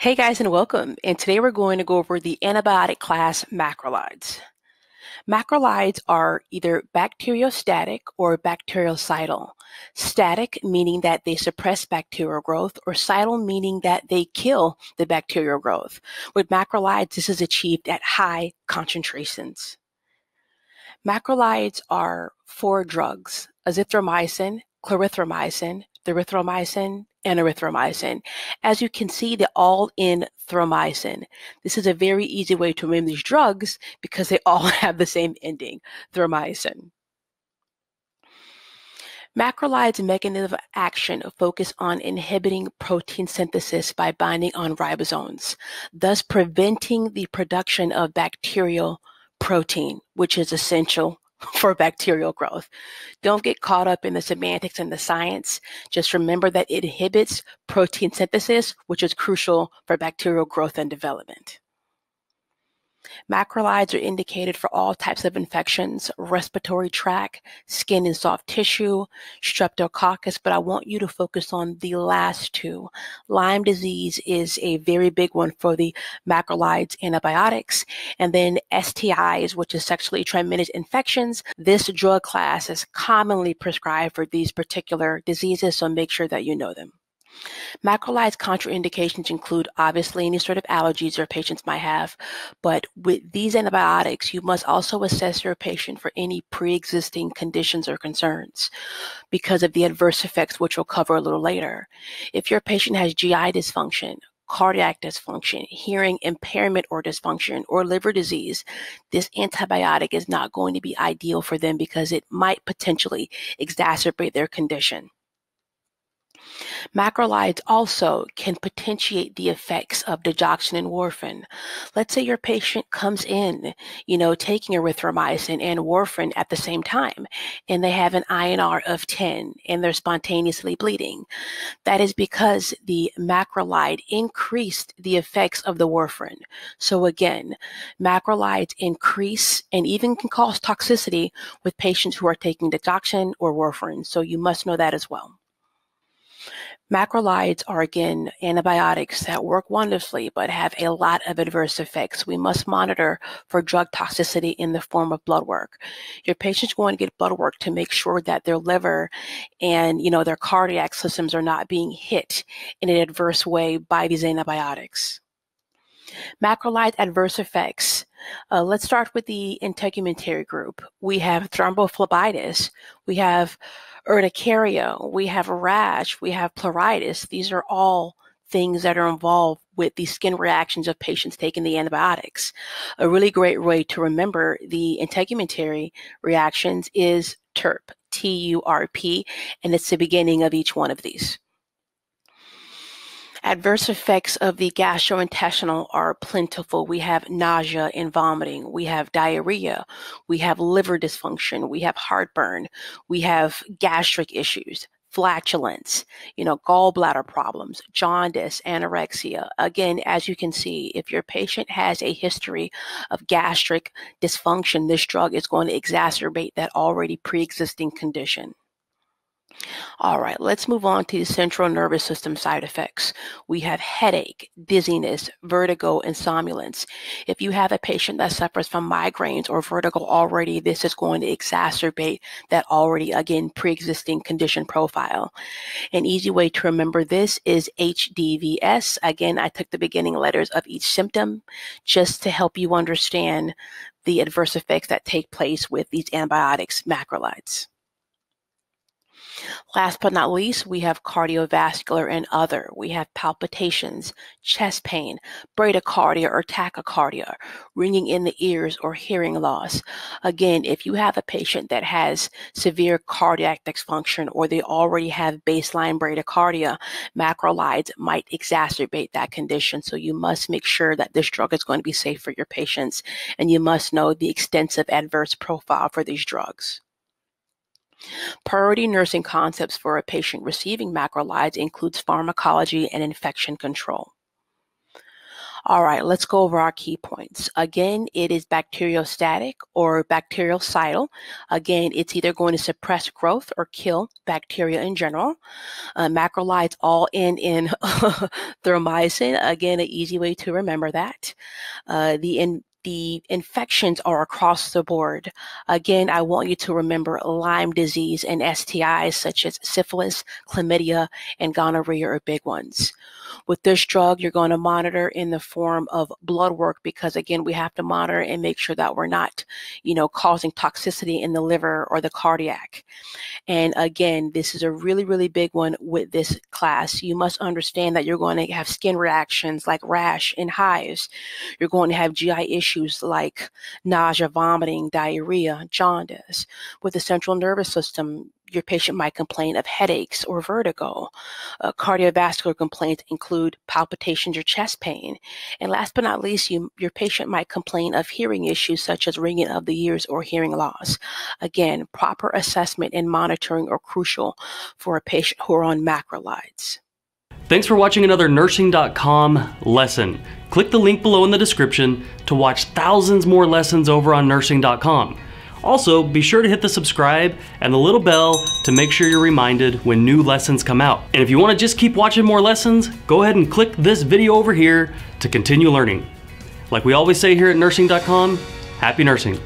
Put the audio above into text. Hey guys and welcome, and today we're going to go over the antibiotic class macrolides. Macrolides are either bacteriostatic or bactericidal. Static meaning that they suppress bacterial growth, or cidal meaning that they kill the bacterial growth. With macrolides, this is achieved at high concentrations. Macrolides are four drugs: azithromycin, clarithromycin, erythromycin, and erythromycin. As you can see, they're all in thromycin. This is a very easy way to name these drugs because they all have the same ending, thromycin. Macrolides' mechanism of action focus on inhibiting protein synthesis by binding on ribosomes, thus preventing the production of bacterial protein, which is essential for bacterial growth. Don't get caught up in the semantics and the science. Just remember that it inhibits protein synthesis, which is crucial for bacterial growth and development. Macrolides are indicated for all types of infections: respiratory tract, skin and soft tissue, streptococcus, but I want you to focus on the last two. Lyme disease is a very big one for the macrolides antibiotics, and then STIs, which is sexually transmitted infections. This drug class is commonly prescribed for these particular diseases, so make sure that you know them. Macrolides contraindications include obviously any sort of allergies your patients might have, but with these antibiotics, you must also assess your patient for any pre-existing conditions or concerns because of the adverse effects, which we'll cover a little later. If your patient has GI dysfunction, cardiac dysfunction, hearing impairment or dysfunction, or liver disease, this antibiotic is not going to be ideal for them because it might potentially exacerbate their condition. Macrolides also can potentiate the effects of digoxin and warfarin. Let's say your patient comes in, taking erythromycin and warfarin at the same time, and they have an INR of 10 and they're spontaneously bleeding. That is because the macrolide increased the effects of the warfarin. So again, macrolides increase and even can cause toxicity with patients who are taking digoxin or warfarin. So you must know that as well. Macrolides are, again, antibiotics that work wonderfully but have a lot of adverse effects. We must monitor for drug toxicity in the form of blood work. Your patient's going to get blood work to make sure that their liver and, their cardiac systems are not being hit in an adverse way by these antibiotics. Macrolide adverse effects. Let's start with the integumentary group. We have thrombophlebitis, we have urticaria, we have rash, we have pruritis. These are all things that are involved with the skin reactions of patients taking the antibiotics. A really great way to remember the integumentary reactions is TURP, T-U-R-P, and it's the beginning of each one of these. Adverse effects of the gastrointestinal are plentiful. We have nausea and vomiting. We have diarrhea. We have liver dysfunction. We have heartburn. We have gastric issues, flatulence, gallbladder problems, jaundice, anorexia. Again, as you can see, if your patient has a history of gastric dysfunction, this drug is going to exacerbate that already pre-existing condition. All right, let's move on to the central nervous system side effects. We have headache, dizziness, vertigo, and somnolence. If you have a patient that suffers from migraines or vertigo already, this is going to exacerbate that already, again, pre-existing condition profile. An easy way to remember this is HDVS. Again, I took the beginning letters of each symptom just to help you understand the adverse effects that take place with these antibiotics, macrolides. Last but not least, we have cardiovascular and other. We have palpitations, chest pain, bradycardia or tachycardia, ringing in the ears, or hearing loss. Again, if you have a patient that has severe cardiac dysfunction or they already have baseline bradycardia, macrolides might exacerbate that condition. So you must make sure that this drug is going to be safe for your patients, and you must know the extensive adverse profile for these drugs. Priority nursing concepts for a patient receiving macrolides includes pharmacology and infection control. All right, let's go over our key points. Again, it is bacteriostatic or bactericidal. Again, it's either going to suppress growth or kill bacteria in general. Macrolides all end in thromycin. Again, an easy way to remember that. The infections are across the board. Again, I want you to remember Lyme disease and STIs such as syphilis, chlamydia, and gonorrhea are big ones. With this drug, you're going to monitor in the form of blood work because, again, we have to monitor and make sure that we're not, causing toxicity in the liver or the cardiac. And, again, this is a really, really big one with this class. You must understand that you're going to have skin reactions like rash and hives. You're going to have GI issues like nausea, vomiting, diarrhea, jaundice. With the central nervous system, your patient might complain of headaches or vertigo. Cardiovascular complaints include palpitations or chest pain. And last but not least, your patient might complain of hearing issues such as ringing of the ears or hearing loss. Again, proper assessment and monitoring are crucial for a patient who are on macrolides. Thanks for watching another Nursing.com lesson. Click the link below in the description to watch thousands more lessons over on Nursing.com. Also, be sure to hit the subscribe and the little bell to make sure you're reminded when new lessons come out. And if you want to just keep watching more lessons, go ahead and click this video over here to continue learning. Like we always say here at Nursing.com, happy nursing.